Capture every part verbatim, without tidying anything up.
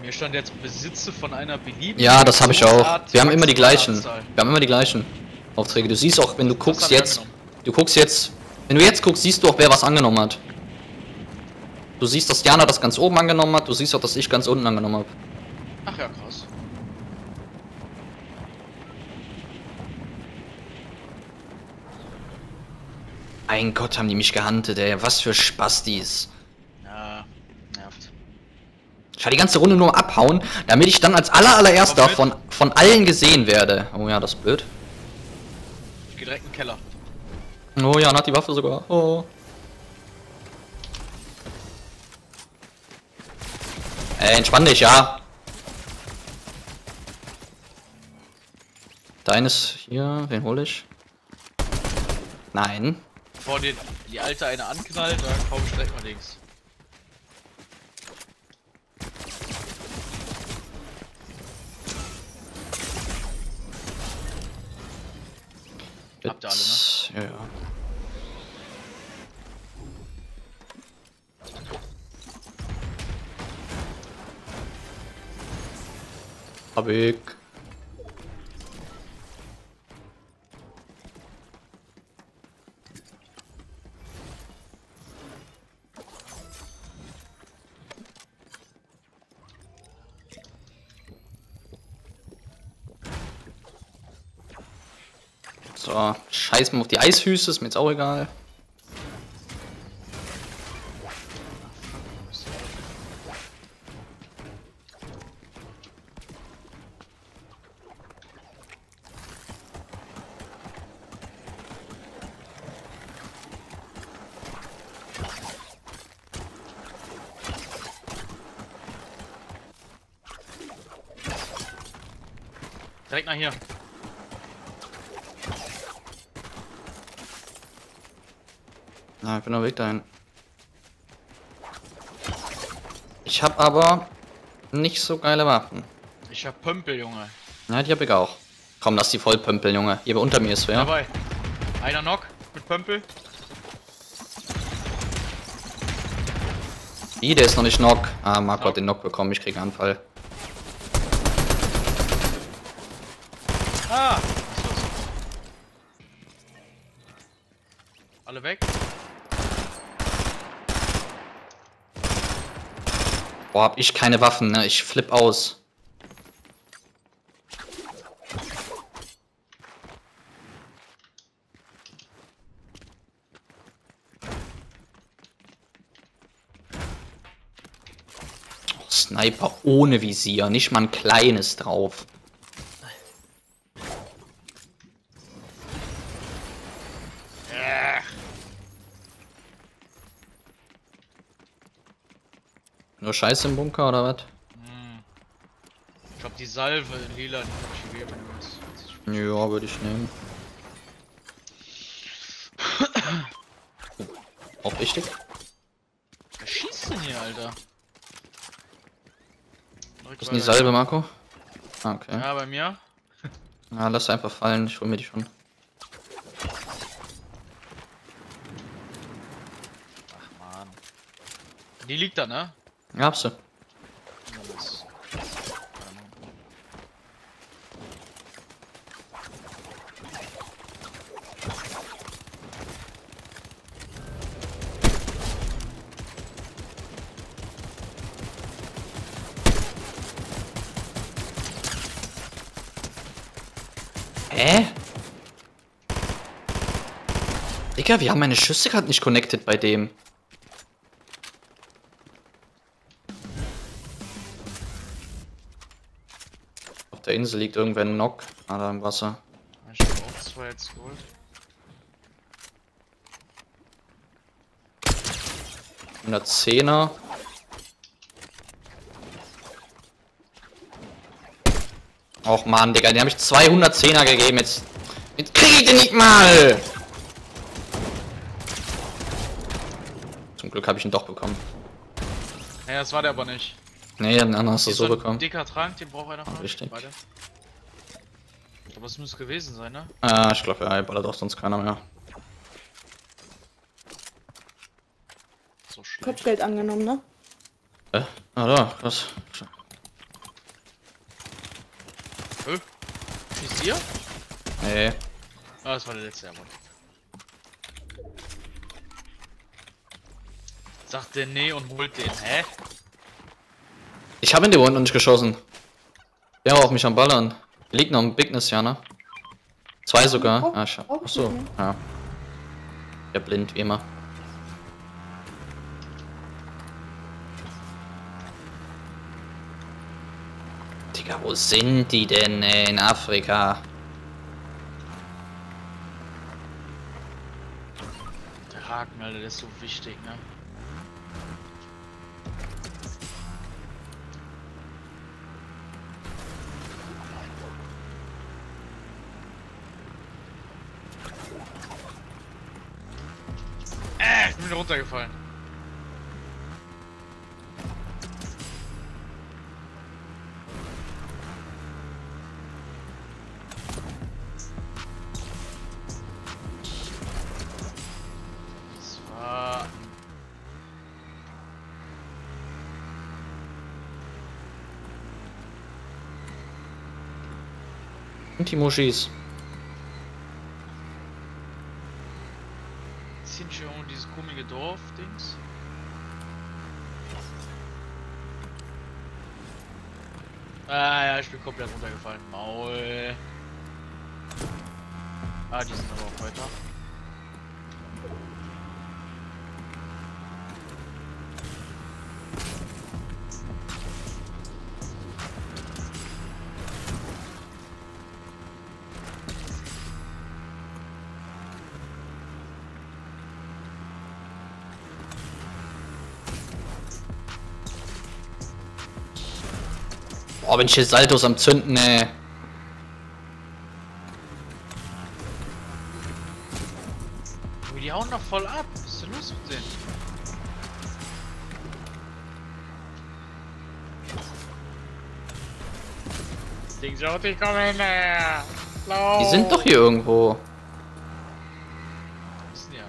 mir stand jetzt Besitze von einer beliebten. Ja, das habe ich auch. Wir haben immer die gleichen. Wir haben immer die gleichen Aufträge. Du siehst auch, wenn du guckst jetzt, du guckst jetzt, wenn du jetzt guckst, siehst du auch, wer was angenommen hat. Du siehst, dass Jana das ganz oben angenommen hat, du siehst auch, dass ich ganz unten angenommen habe. Ach ja, krass. Mein Gott, haben die mich gehuntet, ey. Was für Spastis. Ja, nervt. Ich werde die ganze Runde nur abhauen, damit ich dann als aller allererster von, von allen gesehen werde. Oh ja, das ist blöd. Ich gehe direkt in den Keller. Oh ja, hat die Waffe sogar. Oh. Ey, entspann dich, ja. Deines hier, wen hole ich? Nein. Bevor dir die alte eine anknallt, dann komm ich direkt mal links. Habt ihr alle, ne? Ja, ja. Hab ich. So, scheiß mal auf die Eisfüße, ist mir jetzt auch egal. Direkt nach hier. Na, ich bin auf dem Weg dahin. Ich hab aber nicht so geile Waffen. Ich hab Pömpel, Junge. Na, die hab ich auch. Komm, lass die voll Pömpel, Junge. Hier unter mir ist wer. Dabei. Einer Knock mit Pömpel. Ih, der ist noch nicht Knock. Ah, Marco hat den Knock bekommen. Ich krieg einen Anfall. Ah! Alle weg. Boah, hab ich keine Waffen, ne? Ich flipp aus. Oh, Sniper ohne Visier, nicht mal ein kleines drauf. Nur Scheiße im Bunker oder was? Hm. Ich hab die Salve in Lila, die hab ich gegeben. Ja, würde ich nehmen. Oh, auch richtig? Wer schießt denn hier, Alter? Was ist denn die Salve, Marco? Ah, okay. Ja, bei mir. Na, lass einfach fallen, ich hol mir die schon. Ach, Mann. Die liegt da, ne? Ja, hab's du. Hä? Digga, wir haben meine Schüsse gerade nicht connected bei dem. Der Insel liegt irgendwer ein Knock, ah, da im Wasser. Ich hab auch zwei jetzt geholt. hundertzehner. Och Mann, Digga, den hab ich zweihundertzehner gegeben jetzt. Jetzt krieg ich den nicht mal! Zum Glück hab ich ihn doch bekommen. Naja, das war der aber nicht. Nee, den anderen hast du so bekommen. Dicker Trank, den braucht einer von euch. Richtig. Aber es muss gewesen sein, ne? Ah, ich glaube, ja, ballert auch sonst keiner mehr. So Kopfgeld angenommen, ne? Äh, ah da, krass. Hä? Visier? Nee. Ah, das war der letzte Ermut. Sagt der nee und holt den. Hä? Ich hab in der Wand noch nicht geschossen. Der war auf mich am Ballern. Liegt noch ein Bigness, ja, ne? Zwei sogar. Oh, ah, ich hab. Achso, ja. Der blind, wie immer. Digga, wo sind die denn, ey? In Afrika? Der Haken, Alter, der ist so wichtig, ne? Äh, ich bin runtergefallen. Die Muschis. Sind schon dieses komische Dorf-Dings. Ah ja, ich bin komplett runtergefallen. Maul. Ah, die sind aber auch weiter. Oh, bin ich hier Saltos am Zünden, ey. Die hauen noch voll ab. Was ist denn los mit denen? Das Ding schaut, ich komme hinterher. Die sind doch hier irgendwo. Wo ist denn die?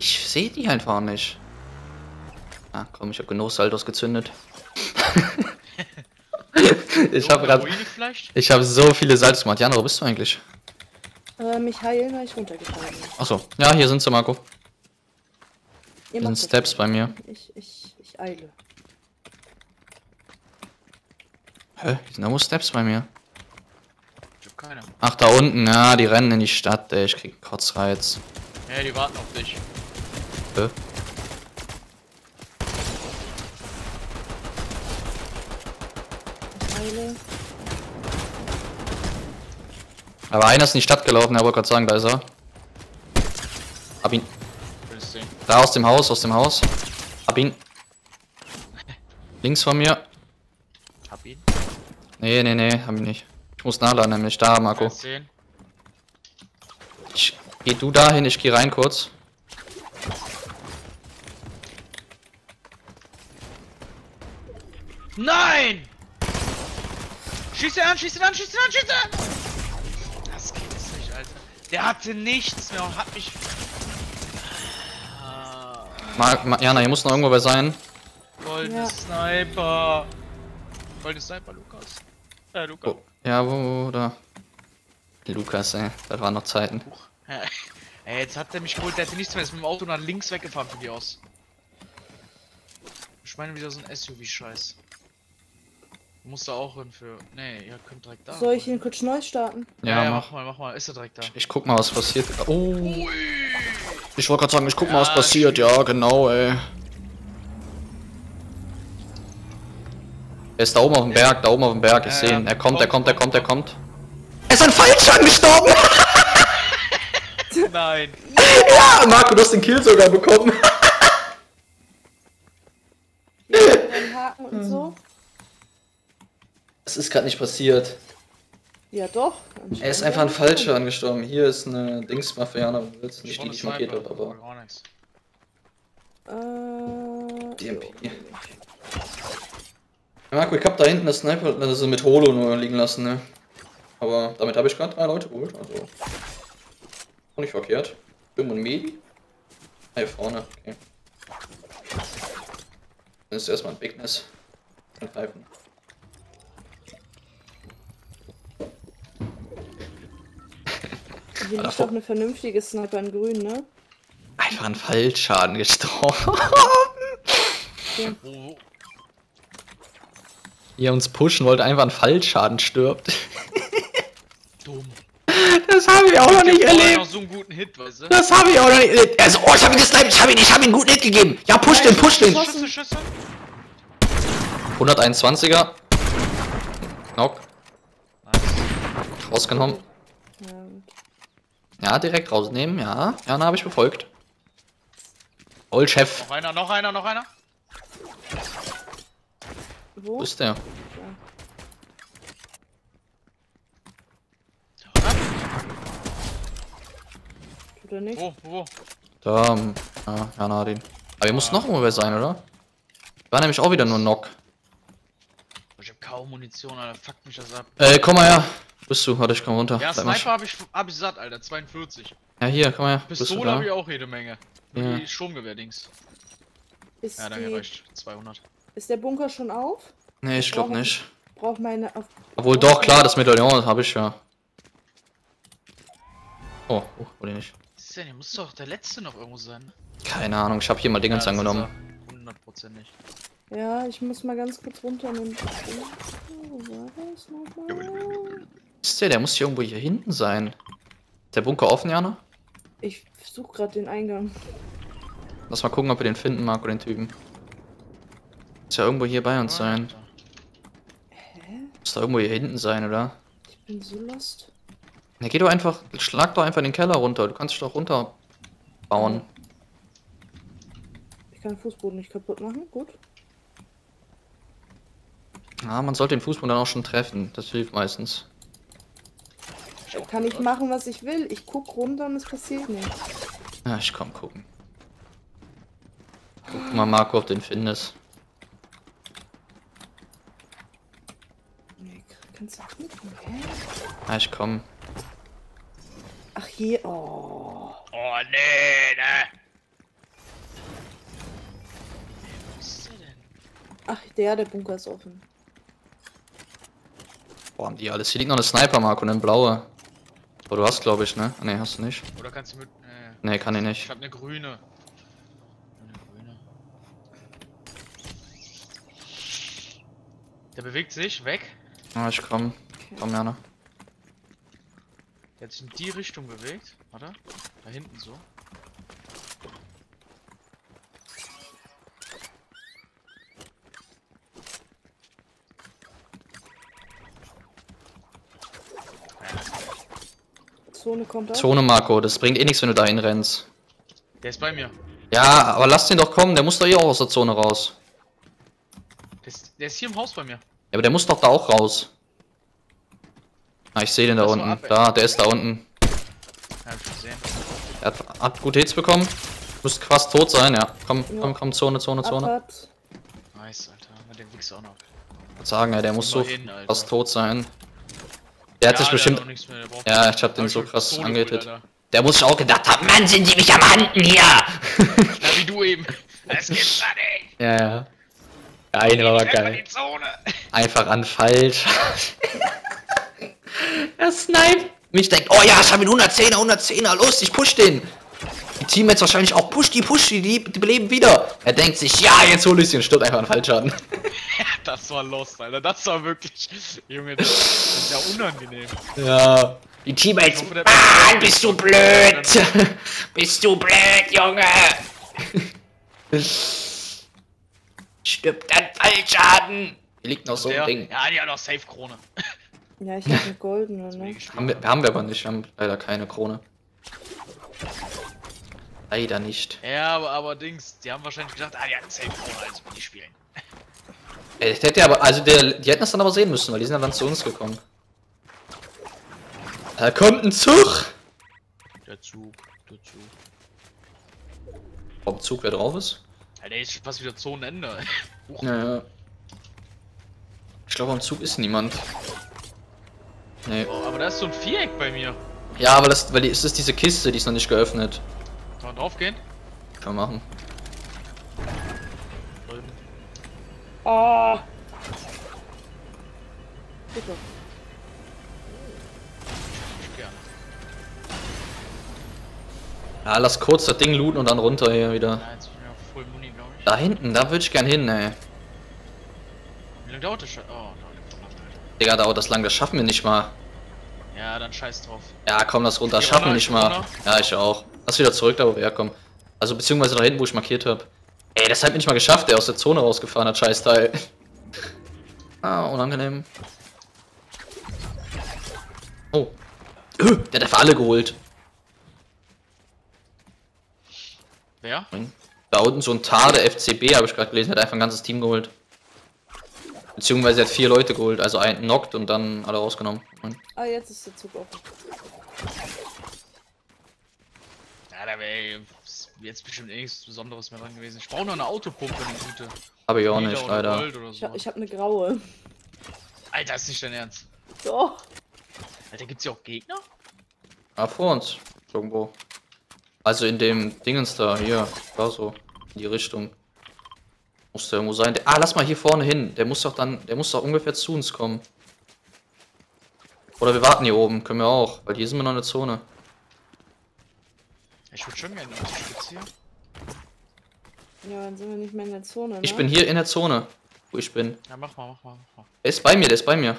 Ich sehe die einfach nicht. Ah, komm, ich habe genug Saltos gezündet. Ich habe gerade, ich habe so viele Salz gemacht. Jana, wo bist du eigentlich? Äh, mich heilen, weil ich runtergefallen bin. Achso, ja, hier sind sie, Marco. Hier sind Steps bei mir. Ich, ich, ich eile. Hä? Hier sind da wo Steps bei mir? Ich hab keine. Ach, da unten, ja, die rennen in die Stadt, ey, ich krieg Kotzreiz. Ja, die warten auf dich. Hä? Aber einer ist in die Stadt gelaufen, er wollte gerade sagen, da ist er. Hab ihn. Da aus dem Haus, aus dem Haus. Hab ihn. Links von mir. Hab ihn. Nee, nee, nee, hab ihn nicht. Ich muss nachladen, nämlich da, Marco. Ich, geh du dahin, ich geh rein kurz. Nein! Schieß ihn an, schieß ihn an, schieß ihn an, schieß ihn an! Das geht jetzt nicht, Alter. Der hatte nichts mehr und hat mich... Ah. Mark, Mark, Jana, hier muss noch irgendwo bei sein. Golden ja. Sniper. Golden Sniper, Lukas. Äh, Lukas. Oh, ja, wo, wo, da. Lukas, ey. Das waren noch Zeiten. Ey, jetzt hat der mich geholt, der hatte nichts mehr. Ist mit dem Auto nach links weggefahren von dir aus. Ich meine wieder so ein S U V-Scheiß. Muss da auch hin für. Nee, ihr könnt direkt da. Soll ich ihn kurz neu starten? Ja, ja, mach mal, mach mal. Ist er direkt da? Ich, ich guck mal, was passiert. Oh. Ui. Ich wollte gerade sagen, ich guck ja, mal, was passiert. Ja, genau, ey. Er ist da oben auf dem Berg, ja. da oben auf dem Berg. Ich ja, sehe ihn. Er kommt, er kommt, er kommt, er kommt. Er ist an Fallschaden gestorben! Nein. Ja, Marco, du hast den Kill sogar bekommen. Den Haken und so. Das ist gerade nicht passiert. Ja doch. Er ist einfach ein Falscher angestorben. Hier ist eine Dingswaffe, Jana, wo willst du nicht die, die ich markiert habe, aber... Äh... D M P. Ja, Marco, ich hab da hinten das Sniper, das ist mit Holo nur liegen lassen, ne? Aber damit habe ich gerade drei Leute geholt, also... Auch nicht verkehrt. Bim und Medi. Hier vorne, okay. Das ist erstmal ein Bigness. Dann greifen. Hier liegt doch eine vernünftige Sniper in grün, ne? Einfach an Fallschaden gestorben. Okay. Ihr uns pushen wollt, einfach an Fallschaden stirbt. Dumm. Das habe ich auch noch nicht erlebt. Noch so einen guten Hit, weißt du? Das habe ich auch noch nicht erlebt. Also, oh, ich habe ihn gesniped, ich habe ihn, ich habe ihm einen guten Hit gegeben. Ja, push den, push den. Schüsse, Schüsse. hunderteinundzwanziger. Knock. Nice. Rausgenommen. Ja, direkt rausnehmen, ja. Ja, na, habe ich befolgt. Old Chef. Noch einer, noch einer, noch einer. Wo? Wo ist der? Tut er nicht? Wo, wo? Da, ja, ja, na, den. Aber ihr müsst noch irgendwo sein, oder? War nämlich auch wieder nur ein Knock. Ich hab kaum Munition, Alter, fuck mich das ab. Äh, komm mal her. Bist du? Warte, ich komm runter. Ja, Sniper hab ich, hab ich satt, Alter. zweiundvierzig. Ja, hier, komm mal her. Pistole hab ich auch jede Menge. Ja. Die Sturmgewehr-Dings. Ja, danke, reicht. zweihundert. Ist der Bunker schon auf? Nee, ich glaub nicht. Brauch meine... Auf Obwohl, doch, auf klar, das Medaillon habe ich ja. Oh, oh, oder nicht? Was ist denn? Hier muss doch der letzte noch irgendwo sein. Keine Ahnung, ich hab hier mal Dingens ja, angenommen. hundertprozentig. Ja, ich muss mal ganz kurz runternehmen. Oh, war das nochmal? Ist der? Der muss hier irgendwo hier hinten sein. Ist der Bunker offen, Jana? Ich suche gerade den Eingang. Lass mal gucken, ob wir den finden, Marco, den Typen. Muss ja irgendwo hier bei uns sein. Hä? Muss da irgendwo hier hinten sein, oder? Ich bin so lost. Na, geh doch einfach, schlag doch einfach den Keller runter. Du kannst dich doch runterbauen. Ich kann den Fußboden nicht kaputt machen, gut. Ah, man sollte den Fußboden dann auch schon treffen. Das hilft meistens. Kann ich machen, was ich will? Ich guck runter und es passiert nichts. Ja, ich komm gucken. Guck mal, Marco, ob du den findest. Nee, kannst du auch mitmachen, hä? Ja, ich komm. Ach, hier, oh. Oh, nee, ne. Wo ist der denn? Ach, der, der Bunker ist offen. Boah, haben die alles. Hier liegt noch eine Sniper, Marco, und eine blaue. Aber du hast, glaube ich, ne? Ne, hast du nicht. Oder kannst du mit... Ne, nee, kann ich nicht. Ich hab eine grüne. Eine grüne. Der bewegt sich, weg. Ah, ich komm. Komm, Jana. Der hat sich in die Richtung bewegt. Warte. Da hinten so. Zone kommt. Zone, Marco, das bringt eh nichts, wenn du da hinrennst. Der ist bei mir. Ja, aber lass den doch kommen, der muss doch hier auch aus der Zone raus. Der ist, der ist hier im Haus bei mir. Ja, aber der muss doch da auch raus. Ah, ich sehe den da unten. Ab, da, der ist da unten. Ja, hab ich gesehen. Er hat, hat gute Hits bekommen. Müsste fast tot sein, ja. Komm, ja. komm, komm, Zone, Zone, Zone. Abfahrt. Nice, Alter. Den wichst du auch noch. Ich würde sagen, ja, der muss so hin, fast tot sein. Der hat ja, sich bestimmt. Hat ja, ich hab den so krass angehittet. Der muss sich auch gedacht haben, Mann, sind die mich am Handen hier! Na, wie du eben. Das gibt's da nicht! Ja, ja. Der eine war aber geil. Einfach an falsch. Er sniped mich, denkt, oh ja, ich hab ihn hundertzehner, hundertzehner, los, ich push den! Die Teammates wahrscheinlich auch, push die, push die, die, die beleben wieder! Er denkt sich, ja, jetzt hol ich den, stirbt einfach an Fallschaden. Das war lost, Alter. Das war wirklich... Junge, das ist ja unangenehm. Ja. Die Teammates... Mann, ah, bist du blöd! Bist du blöd, Junge! Stirb dann Fallschaden! Hier liegt noch so ein Ding. Ja, die hat noch Safe-Krone. Ja, ich hab eine goldene, ne? Haben wir, haben wir aber nicht. Wir haben leider keine Krone. Leider nicht. Ja, aber, aber Dings, die haben wahrscheinlich gedacht, ah, die hat eine Safe-Krone, also die spielen. Ich hätte aber, also der, die hätten das dann aber sehen müssen, weil die sind ja dann zu uns gekommen. Da kommt ein Zug! Der Zug, der Zug. Vom Zug, wer drauf ist? Alter, ist schon fast wieder Zonenende. Naja. Ich glaube, am Zug ist niemand. Nee. Oh, aber da ist so ein Viereck bei mir. Ja, aber das, weil die, es ist diese Kiste, die ist noch nicht geöffnet. Kann man drauf gehen? Können wir machen. Oh. Bitte. Ich Ja, lass kurz das Ding looten und dann runter hier wieder. Ja, jetzt bin ich auf voll Muni, glaube ich. Da hinten, da würde ich gern hin, ey. Wie lange dauert das schon? Oh, Digga, dauert das lang, das schaffen wir nicht mal. Ja, dann scheiß drauf. Ja, komm, das runter, schaffen wir nicht mal. Ja, ich auch. Lass wieder zurück da, wo wir herkommen. Also, beziehungsweise da hinten, wo ich markiert habe. Ey, das hat mich nicht mal geschafft, der aus der Zone rausgefahren hat, scheiß Teil. Ah, unangenehm. Oh. Der hat einfach alle geholt. Wer? Da unten so ein Tade F C B, habe ich gerade gelesen, hat einfach ein ganzes Team geholt. Beziehungsweise er hat vier Leute geholt, also einen knockt und dann alle rausgenommen. Ah, jetzt ist der Zug offen. Ja, da wäre jetzt bestimmt eh nichts Besonderes mehr dran gewesen. Ich brauche noch eine Autopumpe, eine gute. Habe ich auch nicht, leider. Ich, ich habe eine graue. Alter, ist nicht dein Ernst. Doch. Alter, gibt's hier auch Gegner? Ah, vor uns. Irgendwo. Also in dem Dingens da, hier. Da so. In die Richtung. Muss der irgendwo sein. Der, ah, lass mal hier vorne hin. Der muss doch dann, der muss doch ungefähr zu uns kommen. Oder wir warten hier oben. Können wir auch. Weil hier sind wir noch in der Zone. Ich würde schon gerne ausspielen. Ja, dann sind wir nicht mehr in der Zone, ne? Ich bin hier in der Zone, wo ich bin. Ja, mach mal, mach mal, mach mal. Der ist bei mir, der ist bei mir.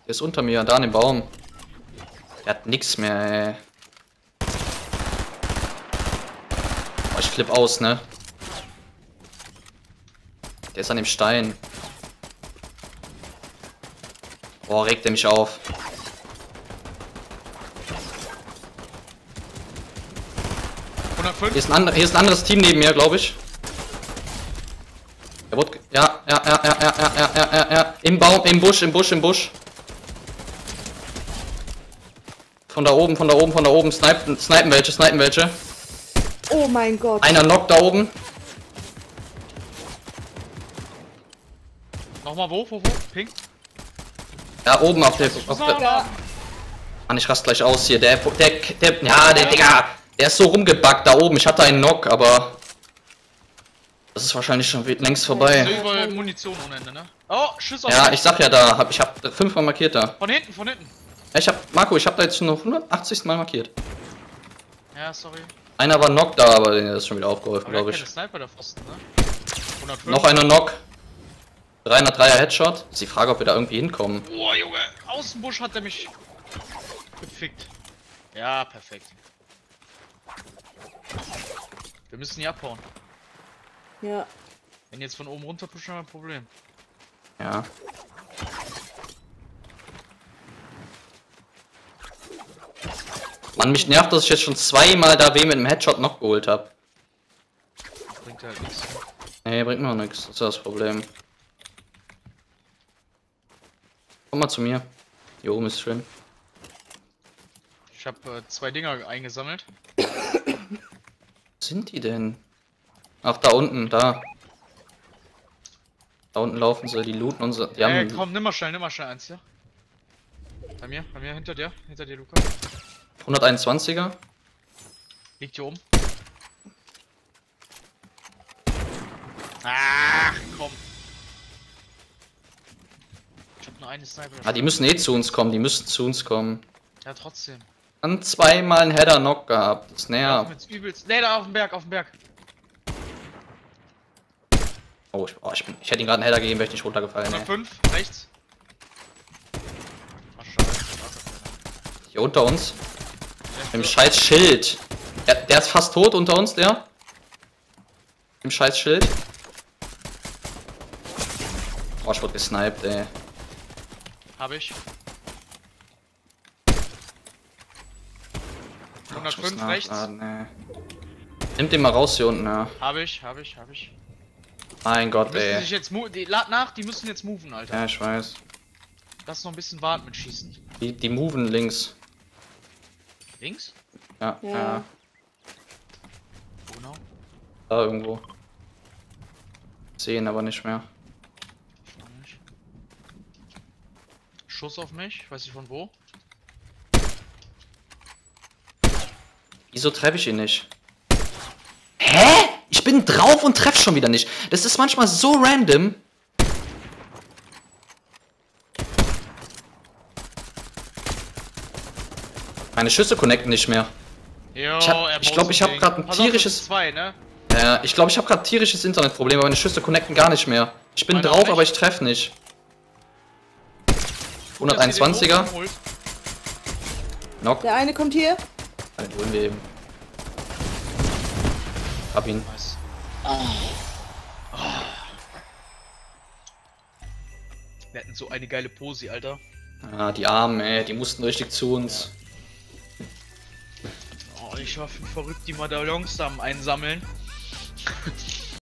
Der ist unter mir, da an dem Baum. Der hat nichts mehr, ey. Oh, ich flipp aus, ne? Der ist an dem Stein. Boah, regt er mich auf. hundertfünf? Hier ist ein, hier ist ein anderes Team neben mir, glaube ich. Der wurde. Ja, ja, ja, ja, ja, ja, ja, ja, ja. Im Baum, im Busch, im Busch, im Busch. Von da oben, von da oben, von da oben, snipen, snipen welche, snipen welche. Oh mein Gott. Einer knockt da oben. Nochmal wo, wo, wo? Pink? Ja, oben auf der... Auf der Mann, ich raste gleich aus hier. Der, der, der... Ja, der Digga. Der ist so rumgebackt da oben. Ich hatte einen Knock, aber... Das ist wahrscheinlich schon längst vorbei. Überall Munition ohne Ende, ne? Oh, Schuss auf... Ja, ich sag ja da. Hab, ich hab fünfmal markiert da. Von hinten, von hinten. Ich hab, Marco, ich hab da jetzt schon noch hundertachtzig Mal markiert. Ja, sorry. Einer war Knock da, aber den ist schon wieder aufgeholfen, glaube ich. Der Sniper, der Pfosten, ne? hundertfünf. Noch einer Knock. dreihundertdreier Headshot. Ist die Frage, ob wir da irgendwie hinkommen. Boah, Junge. Außenbusch hat er mich gefickt. Ja, perfekt. Wir müssen hier abhauen. Ja. Wenn jetzt von oben runter pushen, haben wir ein Problem. Ja. Mann, mich nervt, dass ich jetzt schon zweimal da weh mit einem Headshot noch geholt habe. Bringt halt nichts. Nee, bringt noch nichts. Das ist das Problem. Komm mal zu mir. Hier oben ist schön. Ich habe äh, zwei Dinger eingesammelt. Wo sind die denn? Ach, da unten, da. Da unten laufen sie, die looten unsere. Die hey, haben... komm, nimm mal schnell, nimm mal schnell eins, ja? Bei mir, bei mir, hinter dir, hinter dir, Luca. hunderteinundzwanziger. Liegt hier oben. Ach, komm. Ich hab nur eine Sniper. Ah, die müssen eh zu uns kommen, die müssen zu uns kommen. Ja, trotzdem. Dann zweimal einen Header-Knock gehabt, das nervt. Ja, jetzt übelst. Nee, da auf dem Berg, auf dem Berg. Oh, ich, oh, ich, bin, ich hätte ihm gerade einen Header gegeben, wäre ich nicht runtergefallen. hundertfünf, ey. Rechts. Hier unter uns. Mit dem scheiß Schild. Der, der ist fast tot unter uns, der. Im scheiß Schild. Oh, ich wurde gesniped, ey. Hab ich. Oh, hundertfünf rechts. Ey. Nimmt den mal raus hier unten, ja. Hab ich, hab ich, hab ich. Mein Gott, die ey. Sich jetzt die, lad nach, die müssen jetzt moven, Alter. Ja, ich weiß. Lass noch ein bisschen warten mit Schießen. Die, die moven links. Links? Ja, ja. ja. Wo genau? Da irgendwo. Sehen aber nicht mehr. Nicht. Schuss auf mich, weiß ich von wo. Wieso treffe ich ihn nicht? Hä? Ich bin drauf und treffe schon wieder nicht. Das ist manchmal so random. Meine Schüsse connecten nicht mehr. Jo, ich glaube, ich, glaub, ich habe gerade ein Pass tierisches. Auf, zwei, ne? äh, ich glaube, ich habe gerade tierisches Internetproblem, aber meine Schüsse connecten gar nicht mehr. Ich bin meine drauf, aber ich treffe nicht. hunderteinundzwanziger. Knock. Der eine kommt hier. Den holen wir eben. Hab ihn. Nice. Oh. Oh. Wir hatten so eine geile Pose, Alter. Ah, die Armen, ey, die mussten richtig zu uns. Oh, ich war verrückt, die Medaillons einsammeln.